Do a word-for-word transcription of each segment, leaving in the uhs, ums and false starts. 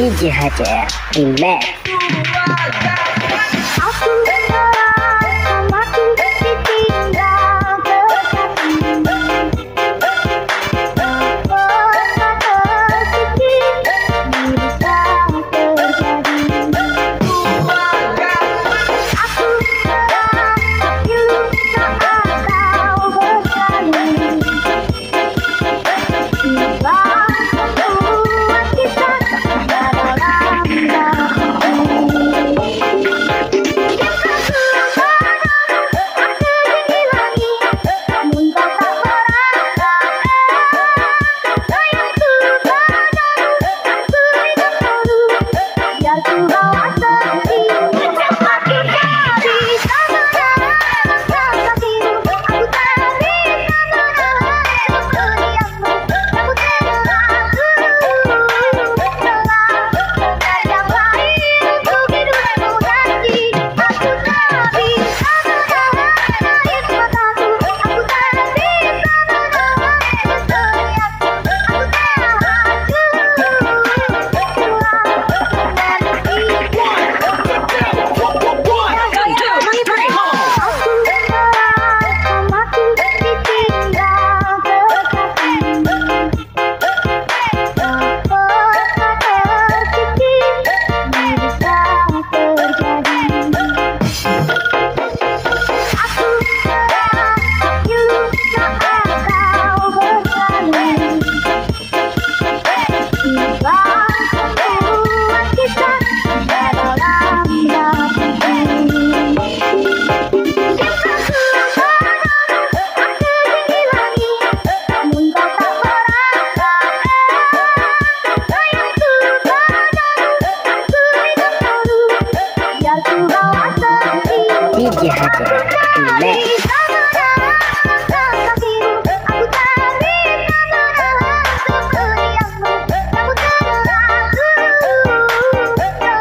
Hiji H C R Indah. Aku semakin tertitiklah berkatimu, kota tertitik bisa terjadi. Aku telah terpilih saat kau berkali. Tiba Hiji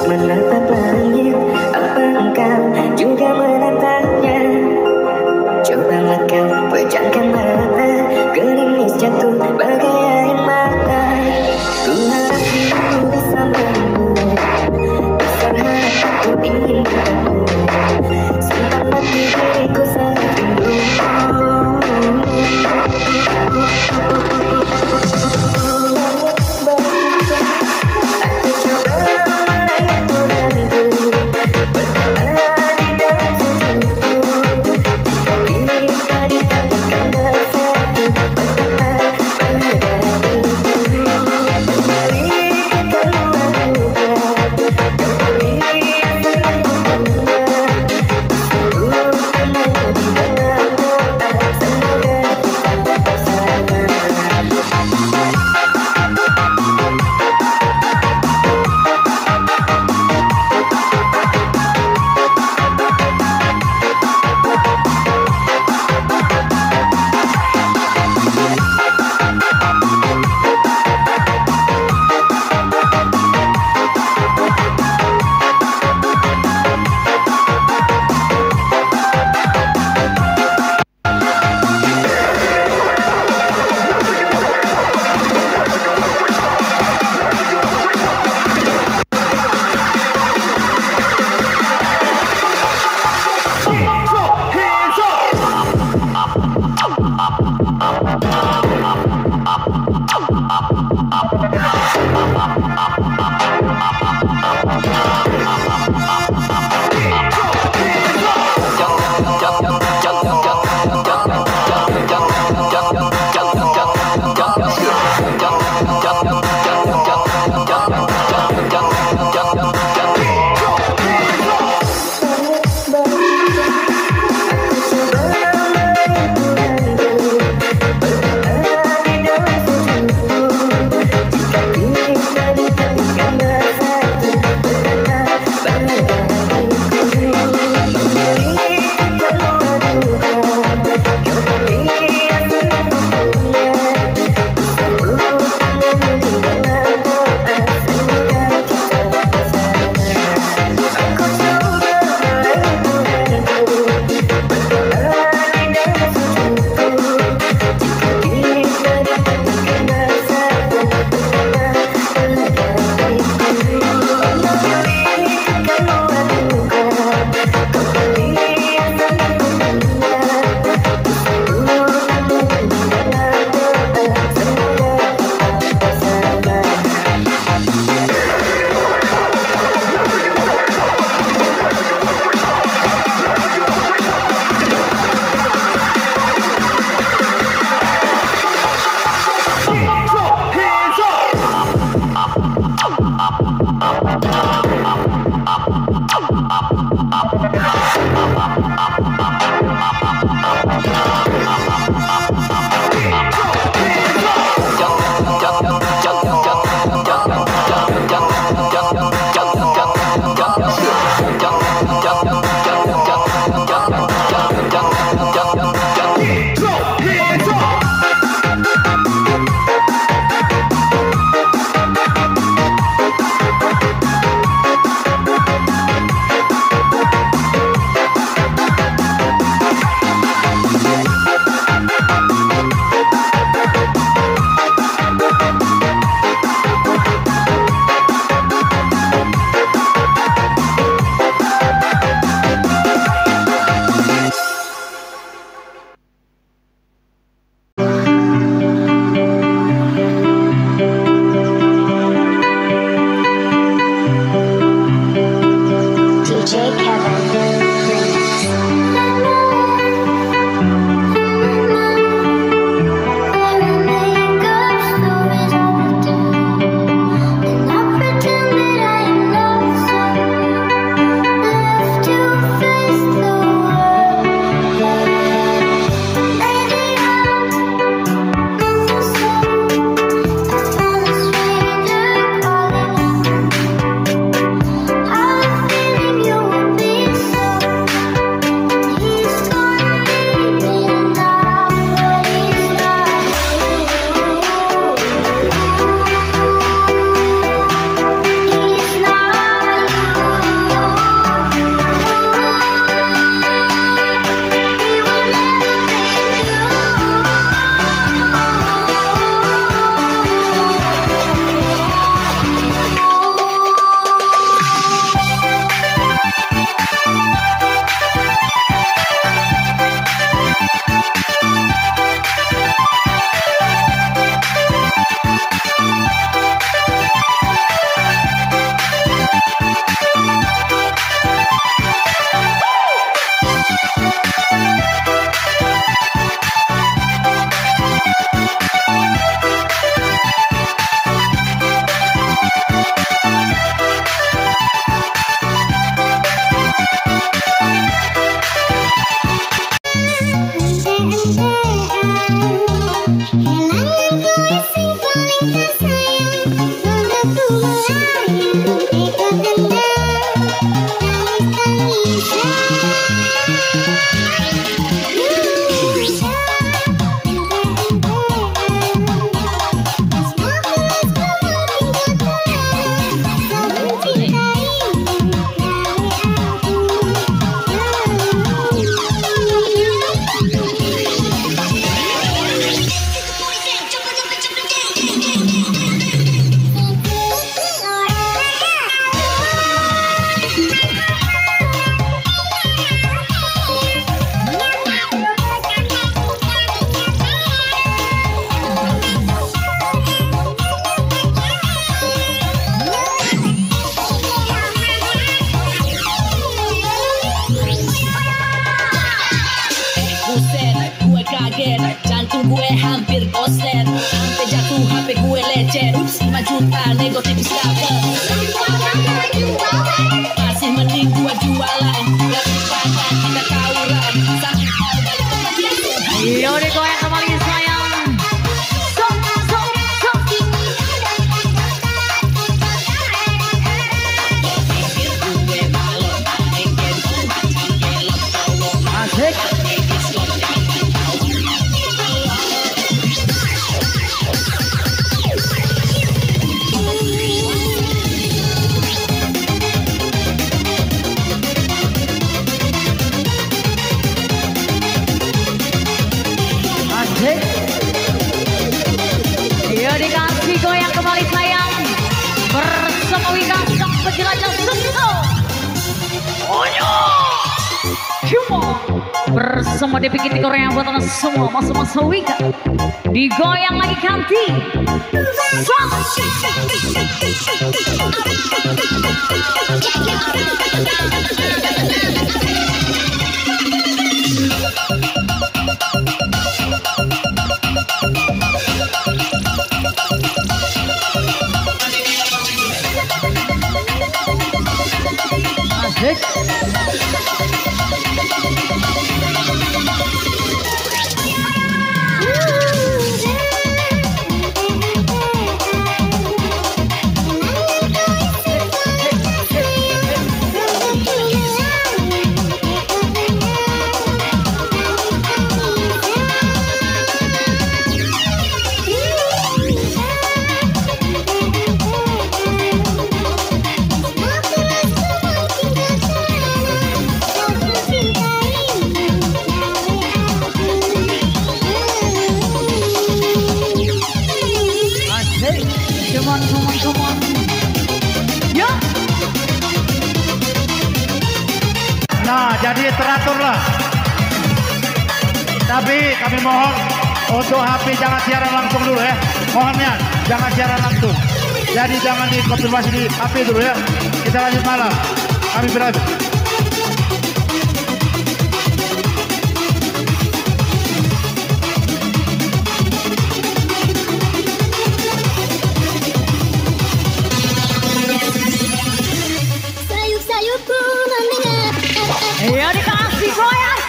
menatap langit, apa engkau juga menatapnya? Cobalah kau pejamkan mata, gerimis jatuh bagai air mata. Ku harap aku bisa bertemu, besar harapanku ingin bertemu. Sampai mati diriku sangat rindu. We'll be right back. Kalo gue hampir koster, sampai jatuh H P gue lecet. Ups, lima juta nego tipis dapet. Masih mending gue jualan daripada kita tawuran. Yo deh gue kembali sayang. Sok, sok, sok. Pikir gue malu main game, asik. Ayo dikasih goyang kembali sayang. Bersama Wika Sang Penjelajah Sentuh. Oyo, cuma bersama D P G di Korea buat anak semua. Masuk-masuk Wika, digoyang lagi ganti. Sang Hek. Come on, come on, come on. Ya. Nah, jadi teraturlah. Tapi kami mohon untuk H P jangan siaran langsung dulu ya. Mohonnya jangan siaran langsung. Jadi jangan dikonfirmasi di H P dulu ya. Kita lanjut malam. Kami berharap. Ayo dikasih goyang.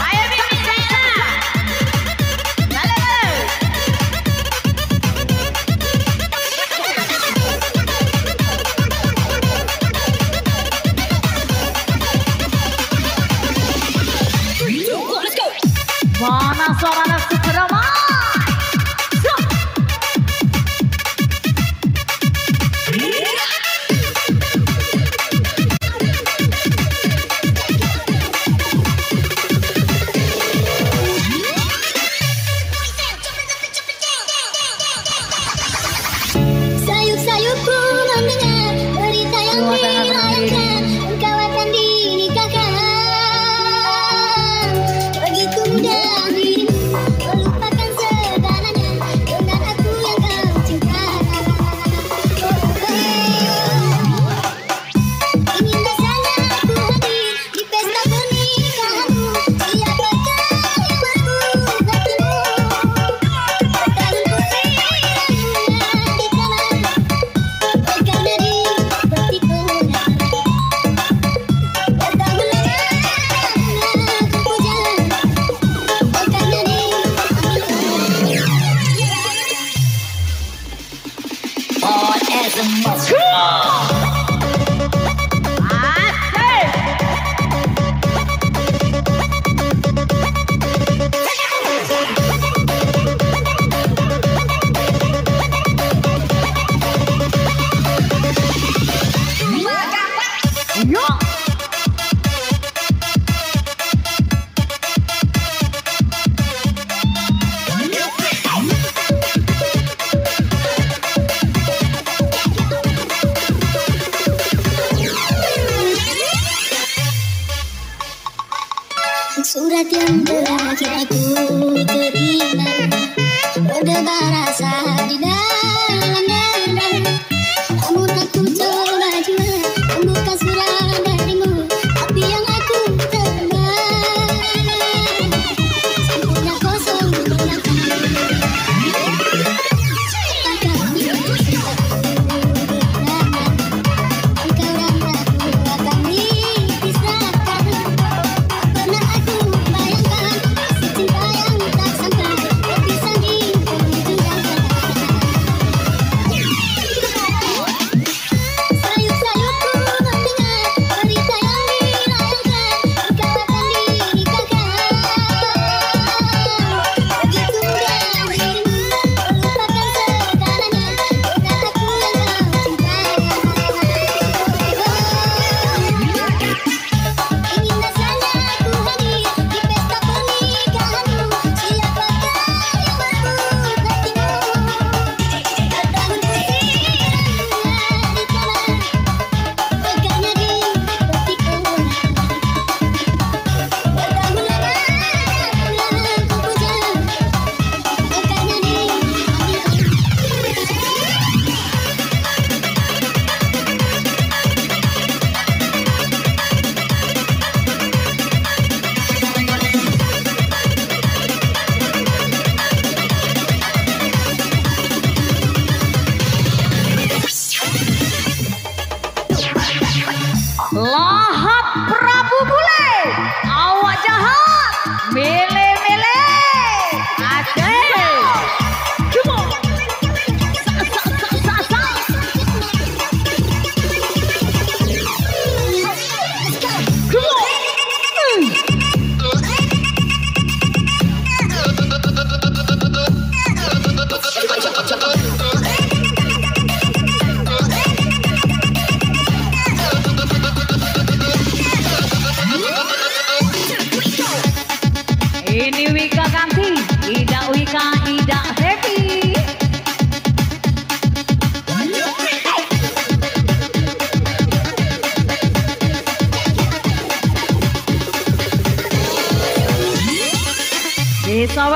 Ayo bikin Zena. Halo. Mana suara seterama? Surat yang terakhir aku terima, berdebar rasa di dalam dada. Kamu tak coba jua membuka surat darimu, tapi yang aku terima sempurna kosong, sempurna kosong.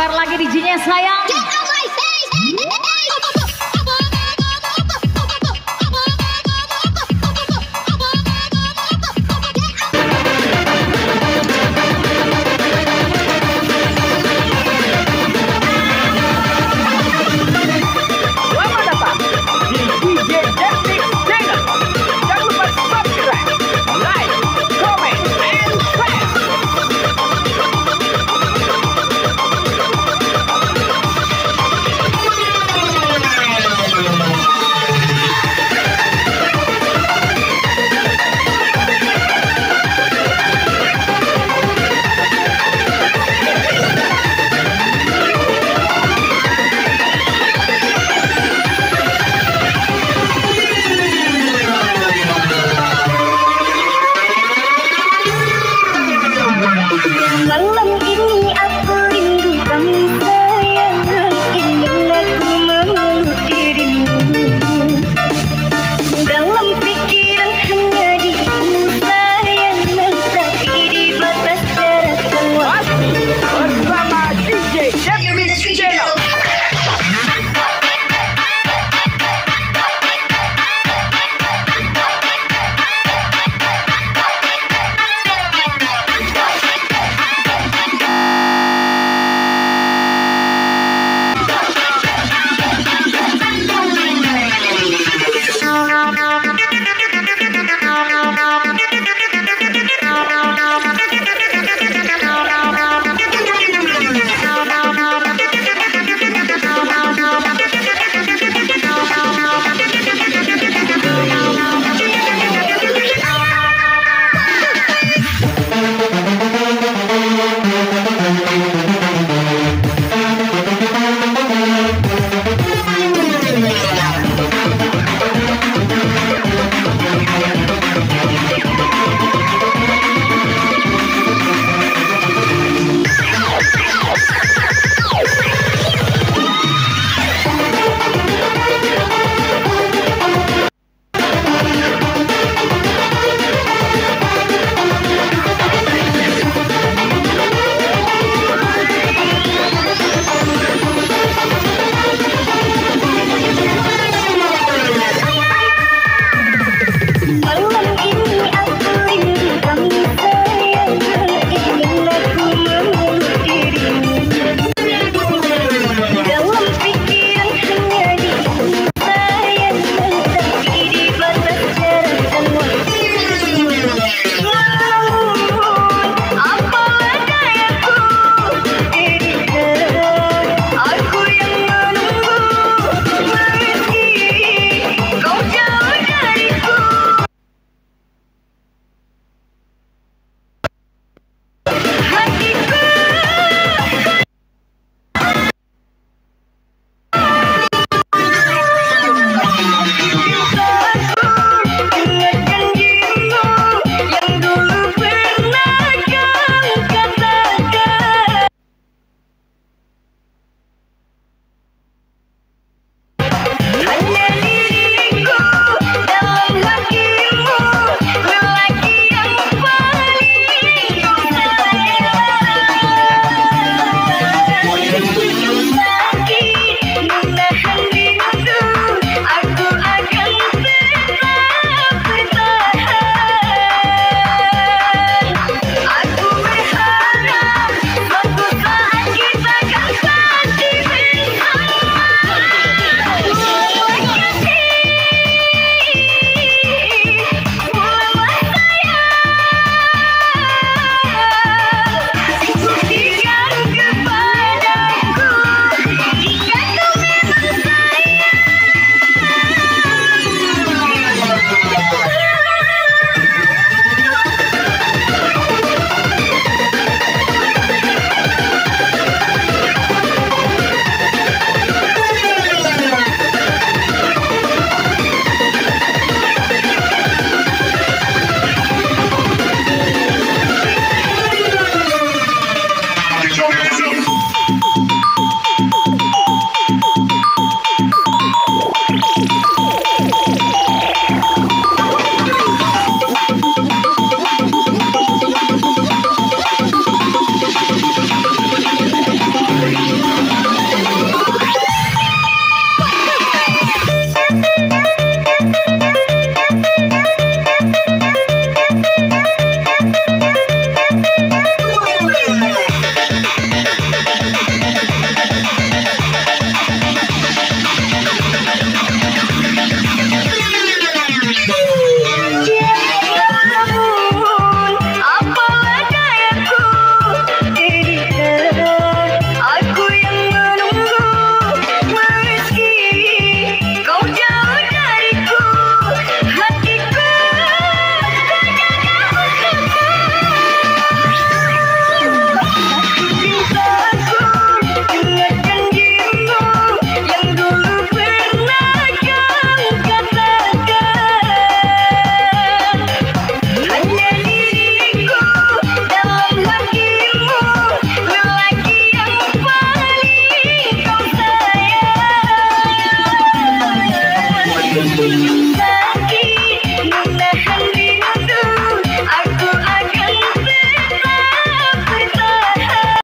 keluar lagi diginya sayang.